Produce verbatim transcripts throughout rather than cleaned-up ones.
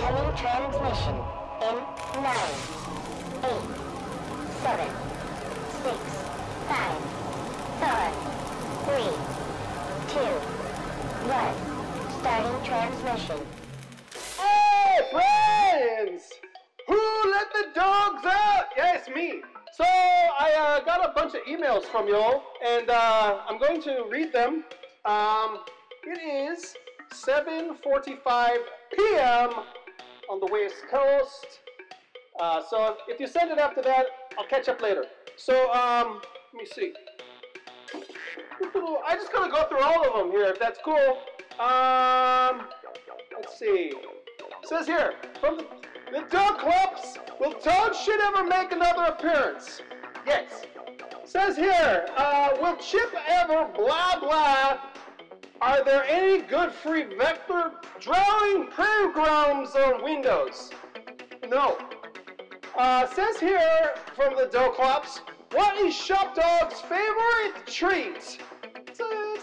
Incoming transmission in nine, eight, seven, six, five, four, three, two, one. Starting transmission. Hey, friends! Who let the dogs out? Yes, me. So I uh, got a bunch of emails from y'all, and uh, I'm going to read them. Um, it is seven forty-five p m on the West Coast. Uh, so if you send it after that, I'll catch up later. So um, let me see. I just gotta go through all of them here, if that's cool. Um, let's see. It says here from the, the Dog Clubs. Will Toad should ever make another appearance? Yes. It says here, uh, will Chip ever blah blah? Are there any good free vector drawing programs on Windows? No. Uh, says here from the Doclops, what is Shop Dog's favorite treat? It's, a, it's, a,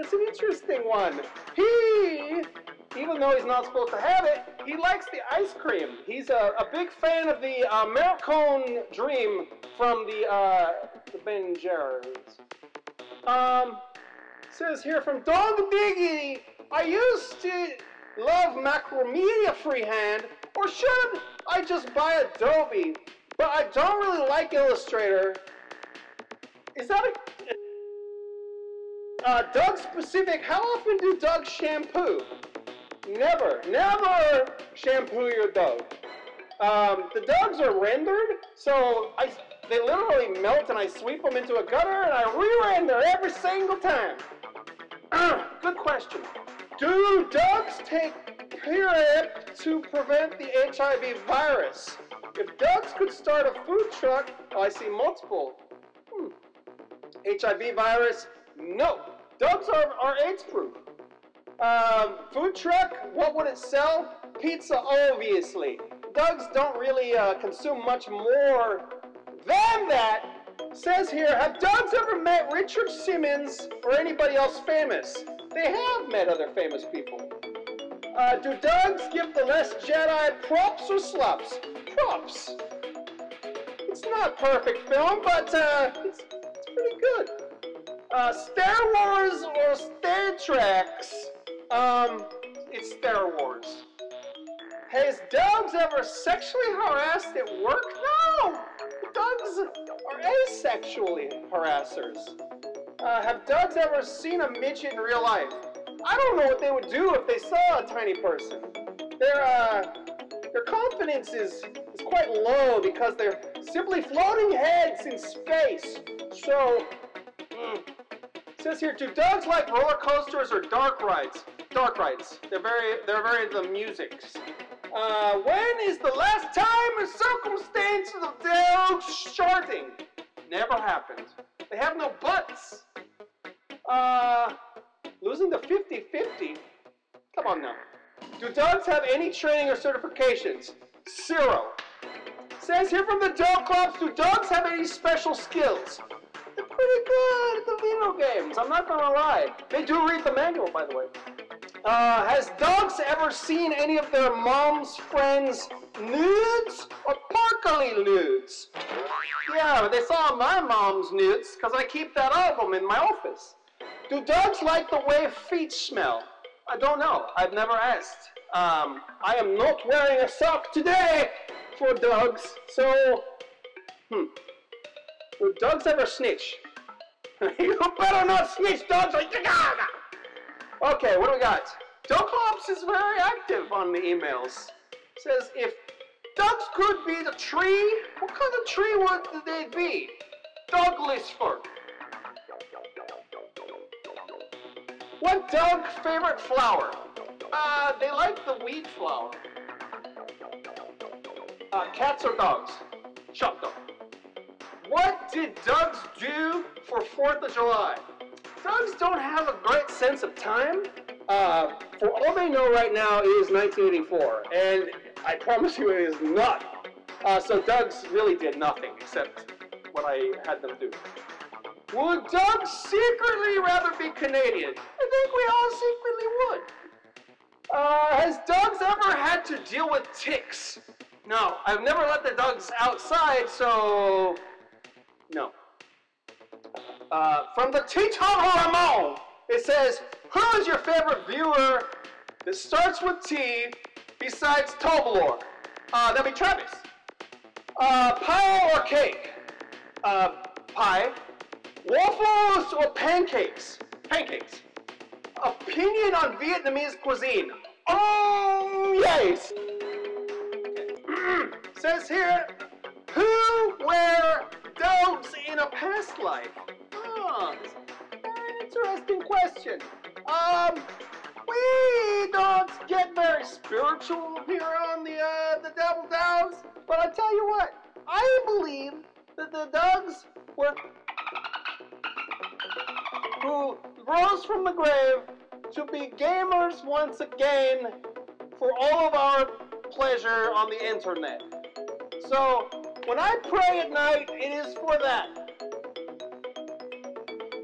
it's an interesting one. He, even though he's not supposed to have it, he likes the ice cream. He's a, a big fan of the uh, Americone Dream from the, uh, the Ben Jerry's. Um. Says here from Dog Diggity, I used to love Macromedia Freehand, or should I just buy Adobe? But I don't really like Illustrator. Is that a uh, Doug specific? How often do dogs shampoo? Never, never shampoo your dog. Um, the dogs are rendered, so I they literally melt and I sweep them into a gutter and I re-render every single time. Uh, good question. Do dogs take Prep to prevent the H I V virus? If dogs could start a food truck, oh, I see multiple. Hmm. H I V virus, no. Dogs are, are AIDS proof. Um, food truck, what would it sell? Pizza, obviously. Dogs don't really uh, consume much more than that. Says here, have dogs ever met Richard Simmons or anybody else famous? They have met other famous people. Uh, do dogs give The Last Jedi props or slops? Props. It's not a perfect film, but uh, it's, it's pretty good. Uh, Star Wars or Star Trek? Um, it's Star Wars. Has dogs ever sexually harassed at work? No! Dogs are asexually harassers. Uh, have dogs ever seen a midget in real life? I don't know what they would do if they saw a tiny person. Their uh, their confidence is, is quite low because they're simply floating heads in space. So, mm. It says here, do dogs like roller coasters or dark rides? Dark rides. They're very they're very into the music. Uh, when is the last time and circumstances of dogs sharting? Never happened. They have no butts. Uh, losing the fifty fifty? Come on now. Do dogs have any training or certifications? Zero. Says here from the Dog Clubs, do dogs have any special skills? They're pretty good at the video games, I'm not gonna lie. They do read the manual, by the way. Uh, has dogs ever seen any of their mom's friends nudes or partially nudes? Yeah, they saw my mom's nudes because I keep that album in my office. Do dogs like the way feet smell? I don't know. I've never asked. Um, I am not wearing a sock today for dogs. So, hmm. Do dogs ever snitch? You better not snitch, dogs. Okay, what do we got? Douglops is very active on the emails. Says, if dogs could be the tree, what kind of tree would they be? Douglas fir. What dog favorite flower? Uh, they like the weed flower. Uh, cats or dogs? Shop dog. What did dogs do for fourth of July? Dogs don't have a great sense of time. Uh, for all they know right now, it is nineteen eighty-four, and I promise you it is not. Uh, so dogs really did nothing except what I had them do. Would dogs secretly rather be Canadian? I think we all secretly would. Uh, has dogs ever had to deal with ticks? No, I've never let the dogs outside, so no. Uh, from the Teton Ramon, it says, who is your favorite viewer that starts with T besides Toblerone? Uh, that'd be Travis. Uh, pie or cake? Uh, pie. Waffles or pancakes? Pancakes. Opinion on Vietnamese cuisine? Oh, yes. Says here, who were dogs in a past life? Ah, that's an interesting question. Um, we don't get very spiritual here on the, uh, the Devil Dogs, but I tell you what, I believe that the dogs were who rose from the grave to be gamers once again for all of our pleasure on the internet. So, when I pray at night, it is for that.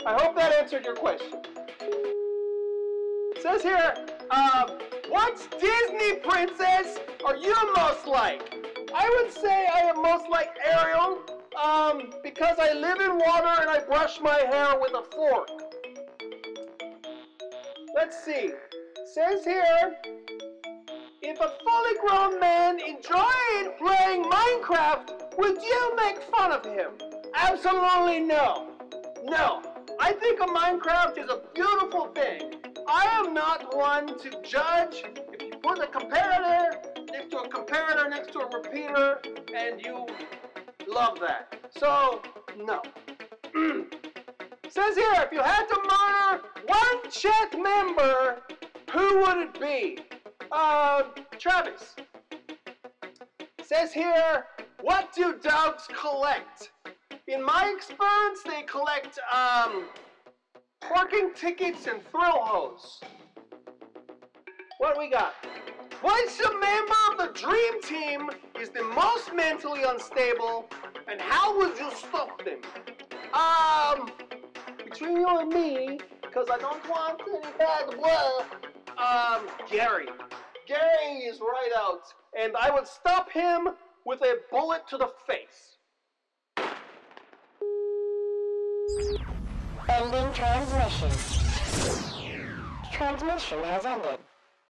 I hope that answered your question. It says here, um, what Disney princess are you most like? I would say I am most like Ariel, um, because I live in water and I brush my hair with a fork. Let's see. It says here, if a fully grown man enjoyed playing Minecraft, would you make fun of him? Absolutely no. No. I think a Minecraft is a beautiful thing. I am not one to judge. If you put a comparator next to a comparator next to a repeater, and you love that. So, no. It says here, if you had to murder one Czech member, who would it be? Uh, Travis. It says here, what do dogs collect? In my experience, they collect, um, parking tickets and thrill hoes. What do we got? Which member of the Dream Team is the most mentally unstable, and how would you stop them? Um, between you and me, because I don't want any bad blood, um, Gary. Gary is right out, and I would stop him with a bullet to the face. Ending transmission. Transmission has ended.